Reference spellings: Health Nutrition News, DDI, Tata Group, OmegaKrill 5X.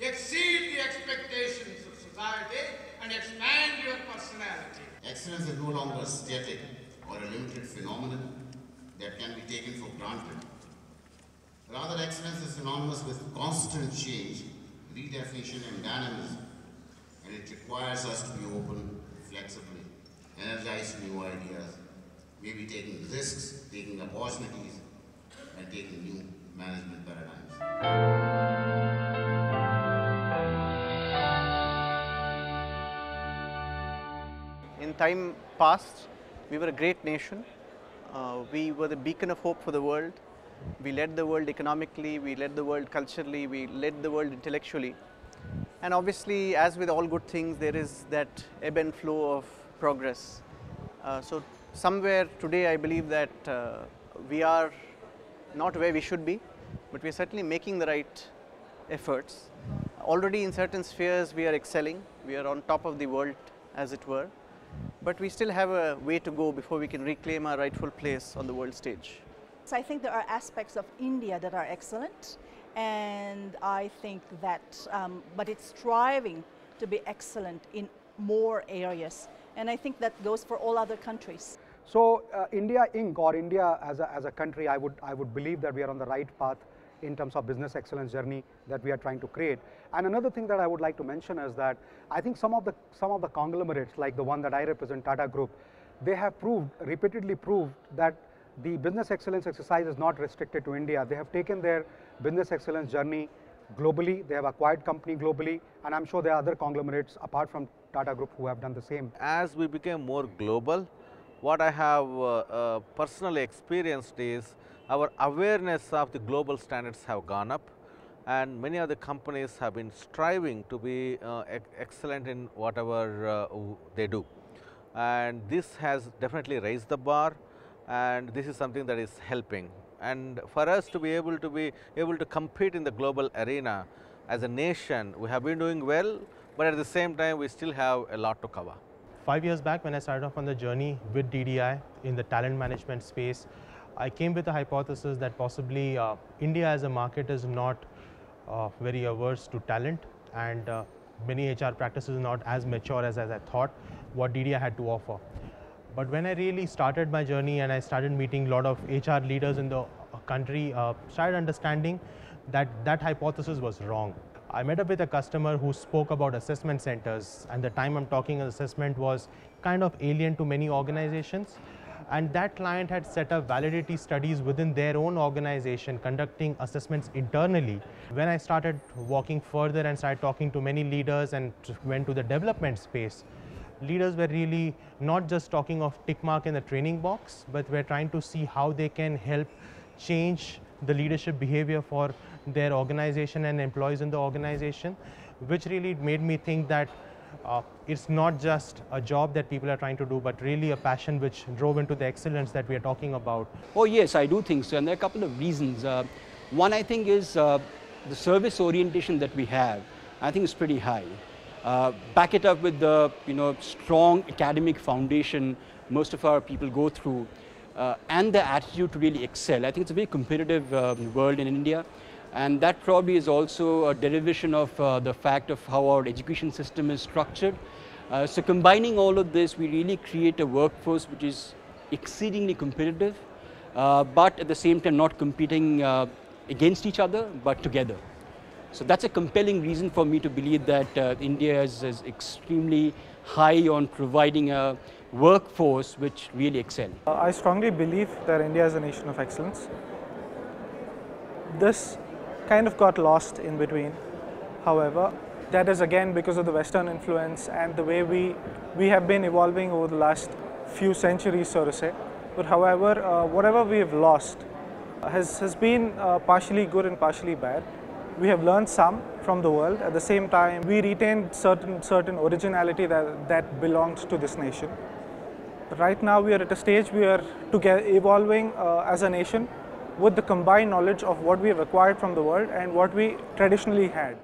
exceed the expectations of society and expand your personality. Excellence is no longer static or a limited phenomenon that can be taken for granted. Rather, excellence is synonymous with constant change, redefinition and dynamism, and it requires us to be open, flexible, energize new ideas, maybe taking risks, taking opportunities, and taking new management paradigms. In time past, we were a great nation. We were the beacon of hope for the world. We led the world economically, we led the world culturally, we led the world intellectually. And obviously, as with all good things, there is that ebb and flow of progress. So somewhere today, I believe that we are not where we should be, but we are certainly making the right efforts. Already in certain spheres, we are excelling. We are on top of the world, as it were. But we still have a way to go before we can reclaim our rightful place on the world stage. So I think there are aspects of India that are excellent, and I think that, but it's striving to be excellent in more areas, and I think that goes for all other countries. So India Inc. or India as a country, I would believe that we are on the right path in terms of business excellence journey that we are trying to create. And another thing that I would like to mention is that I think some of the conglomerates, like the one that I represent, Tata Group, they have repeatedly proved that the business excellence exercise is not restricted to India. They have taken their business excellence journey globally, they have acquired company globally, and I'm sure there are other conglomerates apart from Tata Group who have done the same. As we became more global, what I have personally experienced is our awareness of the global standards have gone up, and many other companies have been striving to be excellent in whatever they do. And this has definitely raised the bar, and this is something that is helping. And for us to be able to compete in the global arena as a nation, we have been doing well, but at the same time, we still have a lot to cover. 5 years back, when I started off on the journey with DDI in the talent management space, I came with a hypothesis that possibly India as a market is not very averse to talent, and many HR practices are not as mature as I thought what DDI had to offer. But when I really started my journey and I started meeting a lot of HR leaders in the country, started understanding that that hypothesis was wrong. I met up with a customer who spoke about assessment centers, and the time I'm talking assessment was kind of alien to many organizations. And that client had set up validity studies within their own organization, conducting assessments internally. When I started walking further and started talking to many leaders and went to the development space, leaders were really not just talking of tick mark in the training box, but were trying to see how they can help change the leadership behavior for their organization and employees in the organization, which really made me think that it's not just a job that people are trying to do, but really a passion which drove into the excellence that we are talking about. Oh yes, I do think so, and there are a couple of reasons. One, I think, is the service orientation that we have, I think, is pretty high. Back it up with the strong academic foundation most of our people go through, and the attitude to really excel. I think it's a very competitive world in India. And that probably is also a derivation of the fact of how our education system is structured. So combining all of this, we really create a workforce which is exceedingly competitive, but at the same time not competing against each other, but together. So that's a compelling reason for me to believe that India is extremely high on providing a workforce which really excels. I strongly believe that India is a nation of excellence. This kind of got lost in between. However, that is again because of the Western influence and the way we have been evolving over the last few centuries, so to say. But however, whatever we have lost has been partially good and partially bad. We have learned some from the world. At the same time, we retained certain originality that belongs to this nation. But right now, we are at a stage we are together evolving as a nation with the combined knowledge of what we have acquired from the world and what we traditionally had.